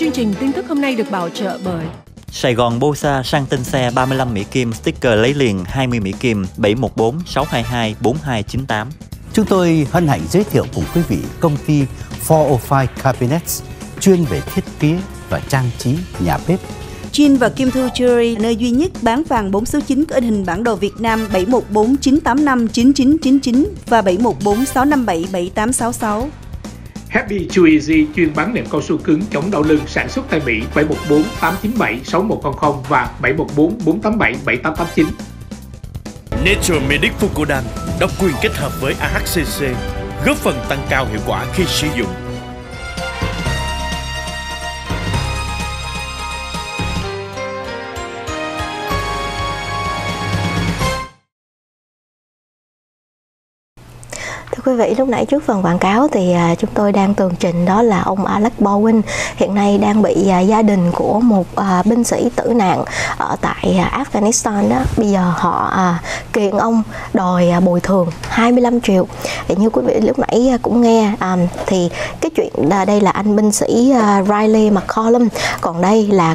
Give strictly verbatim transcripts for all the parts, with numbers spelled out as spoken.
Chương trình tin tức hôm nay được bảo trợ bởi Sài Gòn Bosa sang tên xe ba mươi lăm Mỹ Kim, sticker lấy liền hai mươi Mỹ Kim, bảy một bốn sáu hai hai bốn hai chín tám. Chúng tôi hân hạnh giới thiệu cùng quý vị công ty bốn không năm Cabinets, chuyên về thiết kế và trang trí nhà bếp. Jin và Kim Thu Jewelry, nơi duy nhất bán vàng bốn số chín có in hình bản đồ Việt Nam bảy một bốn chín tám năm chín chín chín chín và bảy một bốn sáu năm bảy bảy tám sáu sáu. Happy Too Easy chuyên bán nệm cao su cứng chống đau lưng sản xuất tại Mỹ bảy một bốn tám chín bảy sáu một không không và bảy một bốn bốn tám bảy bảy tám tám chín. Nature Medic Fucodan độc quyền kết hợp với a hát xê xê, góp phần tăng cao hiệu quả khi sử dụng. Quý vị, lúc nãy trước phần quảng cáo thì chúng tôi đang tường trình đó là ông Alex Bowen hiện nay đang bị gia đình của một binh sĩ tử nạn ở tại Afghanistan đó, bây giờ họ kiện ông đòi bồi thường hai mươi lăm triệu. Thì như quý vị lúc nãy cũng nghe thì cái chuyện đây là anh binh sĩ Riley McCollum, còn đây là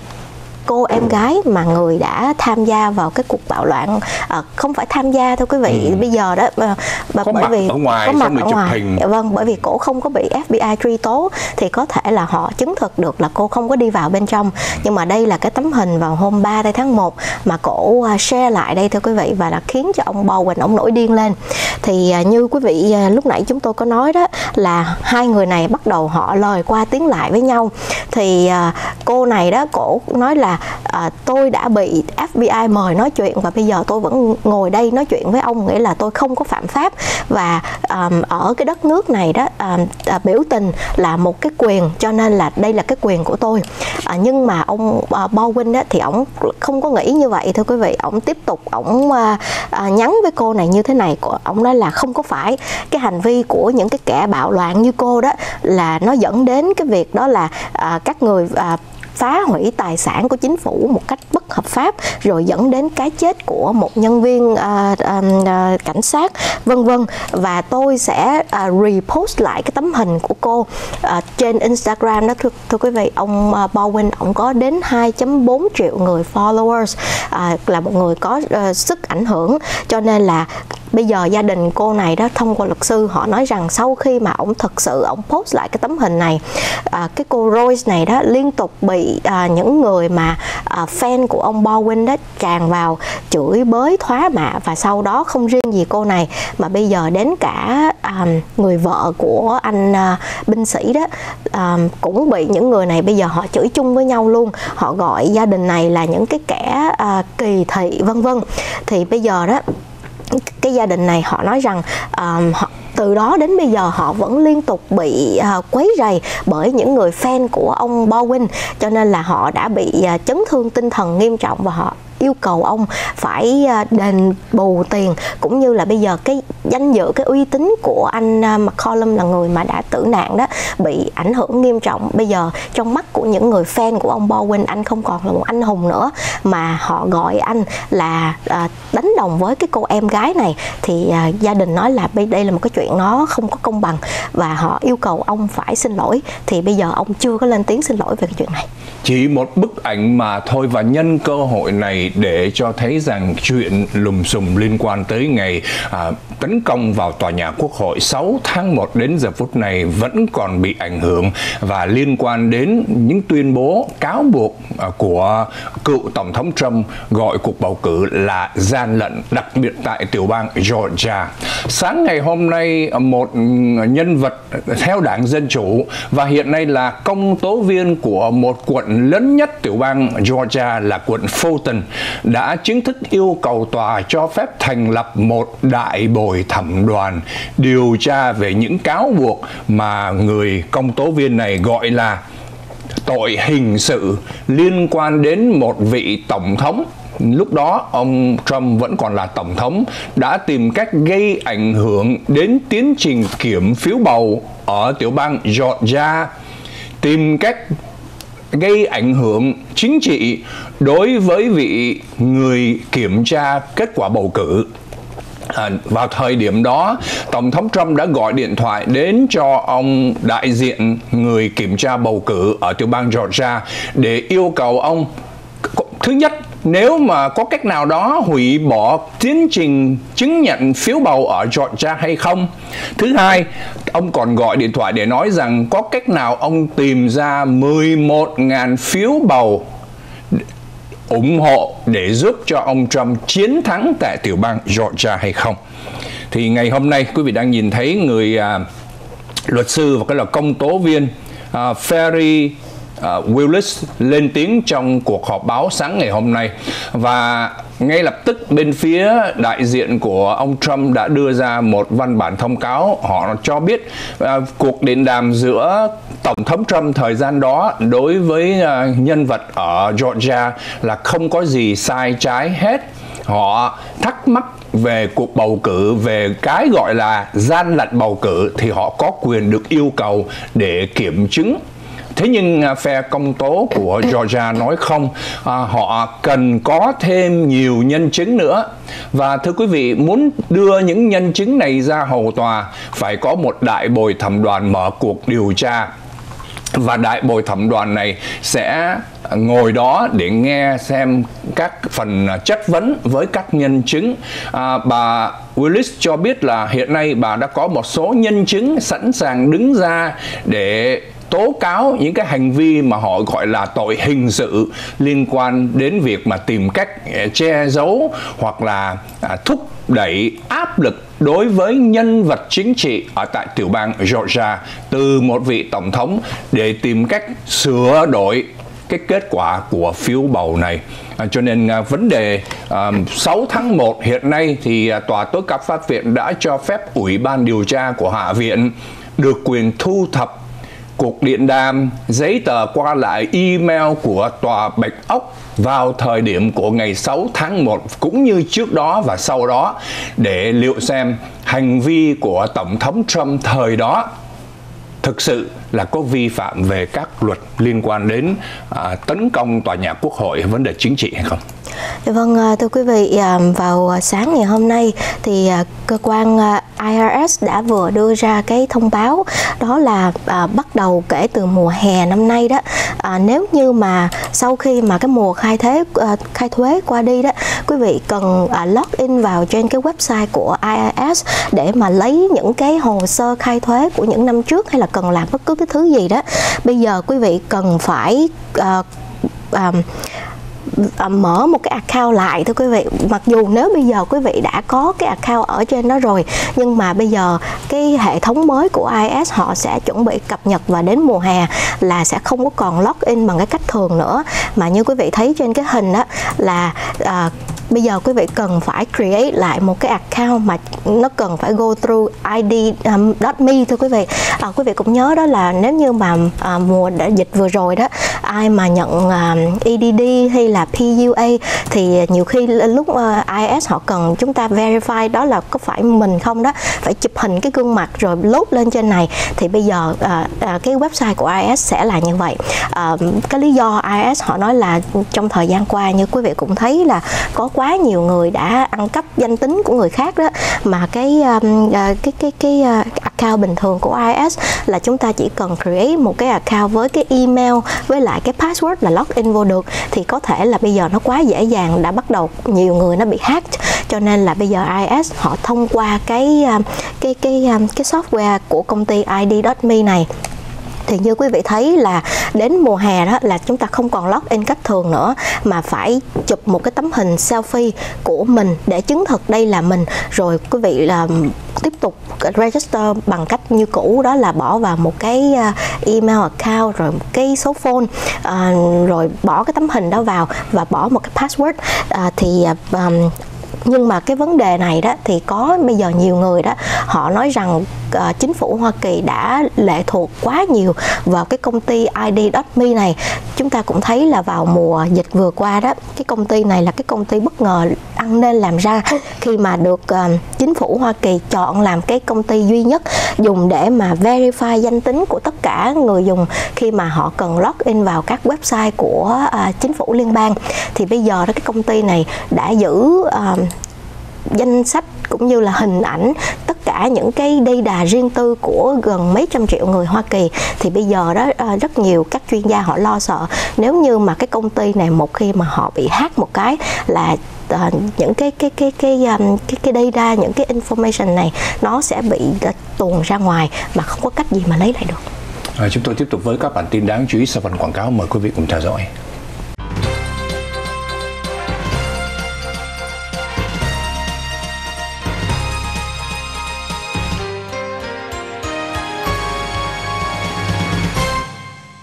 cô em gái mà người đã tham gia vào cái cuộc bạo loạn, à, không phải tham gia thôi quý vị, ừ. bây giờ đó mà, mà bởi vì ở ngoài, có mặt ở ngoài, vâng, bởi vì cô không có bị ép bi ai truy tố thì có thể là họ chứng thực được là cô không có đi vào bên trong. Nhưng mà đây là cái tấm hình vào hôm ba tháng một mà cô share lại đây thưa quý vị, và là khiến cho ông Baldwin ông nổi điên lên. Thì như quý vị lúc nãy chúng tôi có nói đó là hai người này bắt đầu họ lời qua tiếng lại với nhau. Thì cô này đó, cô nói là À, tôi đã bị ép bi ai mời nói chuyện và bây giờ tôi vẫn ngồi đây nói chuyện với ông, nghĩa là tôi không có phạm pháp. Và um, ở cái đất nước này đó, um, à, biểu tình là một cái quyền, cho nên là đây là cái quyền của tôi. À, nhưng mà ông uh, Baldwin á, thì ông không có nghĩ như vậy thưa quý vị. Ông tiếp tục ông uh, uh, nhắn với cô này như thế này, ông nói là không có phải, cái hành vi của những cái kẻ bạo loạn như cô đó là nó dẫn đến cái việc đó là uh, các người uh, phá hủy tài sản của chính phủ một cách bất hợp pháp, rồi dẫn đến cái chết của một nhân viên à, à, à, cảnh sát vân vân. Và tôi sẽ à, repost lại cái tấm hình của cô à, trên Instagram đó thưa, thưa quý vị. Ông à, Baldwin ông có đến hai phẩy bốn triệu người followers, à, là một người có à, sức ảnh hưởng, cho nên là bây giờ gia đình cô này đó thông qua luật sư họ nói rằng sau khi mà ông thật sự ông post lại cái tấm hình này, à, cái cô Royce này đó liên tục bị à, những người mà à, fan của ông Baldwin đó tràn vào chửi bới thóa mạ. Và sau đó không riêng gì cô này mà bây giờ đến cả à, người vợ của anh à, binh sĩ đó à, cũng bị những người này bây giờ họ chửi chung với nhau luôn. Họ gọi gia đình này là những cái kẻ à, kỳ thị vân vân. Thì bây giờ đó cái gia đình này họ nói rằng uh, họ, từ đó đến bây giờ họ vẫn liên tục bị uh, quấy rầy bởi những người fan của ông Baldwin, cho nên là họ đã bị uh, chấn thương tinh thần nghiêm trọng và họ yêu cầu ông phải đền bù tiền, cũng như là bây giờ cái danh dự, cái uy tín của anh McCollum là người mà đã tử nạn đó bị ảnh hưởng nghiêm trọng. Bây giờ trong mắt của những người fan của ông Baldwin, anh không còn là một anh hùng nữa, mà họ gọi anh là đánh đồng với cái cô em gái này. Thì gia đình nói là đây là một cái chuyện nó không có công bằng và họ yêu cầu ông phải xin lỗi. Thì bây giờ ông chưa có lên tiếng xin lỗi về cái chuyện này. Chỉ một bức ảnh mà thôi, và nhân cơ hội này để cho thấy rằng chuyện lùm xùm liên quan tới ngày à, tấn công vào tòa nhà Quốc hội sáu tháng một đến giờ phút này vẫn còn bị ảnh hưởng, và liên quan đến những tuyên bố cáo buộc à, của cựu Tổng thống Trump gọi cuộc bầu cử là gian lận, đặc biệt tại tiểu bang Georgia. Sáng ngày hôm nay, một nhân vật theo Đảng Dân Chủ và hiện nay là công tố viên của một quận lớn nhất tiểu bang Georgia là quận Fulton đã chính thức yêu cầu tòa cho phép thành lập một đại bồi thẩm đoàn điều tra về những cáo buộc mà người công tố viên này gọi là tội hình sự liên quan đến một vị tổng thống. Lúc đó ông Trump vẫn còn là tổng thống, đã tìm cách gây ảnh hưởng đến tiến trình kiểm phiếu bầu ở tiểu bang Georgia, tìm cách gây ảnh hưởng chính trị đối với vị người kiểm tra kết quả bầu cử. À, vào thời điểm đó, Tổng thống Trump đã gọi điện thoại đến cho ông đại diện người kiểm tra bầu cử ở tiểu bang Georgia để yêu cầu ông, thứ nhất, nếu mà có cách nào đó hủy bỏ tiến trình chứng nhận phiếu bầu ở Georgia hay không. Thứ hai, ông còn gọi điện thoại để nói rằng có cách nào ông tìm ra mười một nghìn phiếu bầu ủng hộ để giúp cho ông Trump chiến thắng tại tiểu bang Georgia hay không. Thì ngày hôm nay quý vị đang nhìn thấy người à, luật sư và cái là công tố viên à, Ferry à, Willis lên tiếng trong cuộc họp báo sáng ngày hôm nay. Và ngay lập tức bên phía đại diện của ông Trump đã đưa ra một văn bản thông cáo. Họ cho biết à, cuộc điện đàm giữa Tổng thống Trump thời gian đó đối với uh, nhân vật ở Georgia là không có gì sai trái hết. Họ thắc mắc về cuộc bầu cử, về cái gọi là gian lận bầu cử thì họ có quyền được yêu cầu để kiểm chứng. Thế nhưng uh, phe công tố của Georgia nói không, uh, họ cần có thêm nhiều nhân chứng nữa. Và thưa quý vị, muốn đưa những nhân chứng này ra hầu tòa phải có một đại bồi thẩm đoàn mở cuộc điều tra. Và đại bồi thẩm đoàn này sẽ ngồi đó để nghe xem các phần chất vấn với các nhân chứng. À, bà Willis cho biết là hiện nay bà đã có một số nhân chứng sẵn sàng đứng ra để tố cáo những cái hành vi mà họ gọi là tội hình sự liên quan đến việc mà tìm cách che giấu hoặc là thúc đẩy áp lực đối với nhân vật chính trị ở tại tiểu bang Georgia từ một vị tổng thống để tìm cách sửa đổi cái kết quả của phiếu bầu này. À, cho nên à, vấn đề à, sáu tháng một hiện nay thì à, Tòa Tối Cao Pháp Viện đã cho phép Ủy ban điều tra của Hạ viện được quyền thu thập cuộc điện đàm, giấy tờ qua lại, email của Tòa Bạch Ốc vào thời điểm của ngày sáu tháng một cũng như trước đó và sau đó để liệu xem hành vi của Tổng thống Trump thời đó thực sự là có vi phạm về các luật liên quan đến à, tấn công tòa nhà Quốc hội, vấn đề chính trị hay không? Vâng, thưa quý vị, vào sáng ngày hôm nay thì cơ quan I R S đã vừa đưa ra cái thông báo đó là à, bắt đầu kể từ mùa hè năm nay đó, à, nếu như mà sau khi mà cái mùa khai thuế à, khai thuế qua đi đó, quý vị cần à, login vào trên cái website của I R S để mà lấy những cái hồ sơ khai thuế của những năm trước hay là cần làm bất cứ cái thứ gì đó. Bây giờ quý vị cần phải à, à, À, mở một cái account lại thưa quý vị. Mặc dù nếu bây giờ quý vị đã có cái account ở trên đó rồi, nhưng mà bây giờ cái hệ thống mới của I R S họ sẽ chuẩn bị cập nhật, và đến mùa hè là sẽ không có còn login bằng cái cách thường nữa, mà như quý vị thấy trên cái hình đó là à, bây giờ quý vị cần phải create lại một cái account mà nó cần phải go through i d dot me thưa quý vị. À, quý vị cũng nhớ đó là nếu như mà à, mùa đã dịch vừa rồi đó, ai mà nhận à, E D D hay là P U A thì nhiều khi lúc à, I R S họ cần chúng ta verify đó là có phải mình không đó, phải chụp hình cái gương mặt rồi load lên trên này. Thì bây giờ à, à, cái website của I R S sẽ là như vậy. À, cái lý do I R S họ nói là trong thời gian qua như quý vị cũng thấy là có quá quá nhiều người đã ăn cắp danh tính của người khác đó, mà cái um, cái cái cái, cái uh, account bình thường của I R S là chúng ta chỉ cần create một cái account với cái email với lại cái password là login vô được, thì có thể là bây giờ nó quá dễ dàng, đã bắt đầu nhiều người nó bị hack, cho nên là bây giờ I R S họ thông qua cái uh, cái cái um, cái software của công ty i d dot me này. Thì như quý vị thấy là đến mùa hè đó là chúng ta không còn login cách thường nữa, mà phải chụp một cái tấm hình selfie của mình để chứng thực đây là mình, rồi quý vị là tiếp tục register bằng cách như cũ, đó là bỏ vào một cái email account rồi một cái số phone, à, rồi bỏ cái tấm hình đó vào và bỏ một cái password. À, thì à, nhưng mà cái vấn đề này đó thì có bây giờ nhiều người đó họ nói rằng uh, chính phủ Hoa Kỳ đã lệ thuộc quá nhiều vào cái công ty i d dot me này. Chúng ta cũng thấy là vào mùa dịch vừa qua đó, cái công ty này là cái công ty bất ngờ ăn nên làm ra khi mà được uh, chính phủ Hoa Kỳ chọn làm cái công ty duy nhất dùng để mà verify danh tính của tất cả người dùng khi mà họ cần login vào các website của uh, chính phủ liên bang. Thì bây giờ đó cái công ty này đã giữ uh, danh sách cũng như là hình ảnh, tất cả những cái data đà riêng tư của gần mấy trăm triệu người Hoa Kỳ. Thì bây giờ đó rất nhiều các chuyên gia họ lo sợ nếu như mà cái công ty này một khi mà họ bị hack một cái là những cái cái cái cái cái cái data, những cái information này nó sẽ bị tuồn ra ngoài mà không có cách gì mà lấy lại được. À, chúng tôi tiếp tục với các bản tin đáng chú ý sau phần quảng cáo, mời quý vị cùng theo dõi.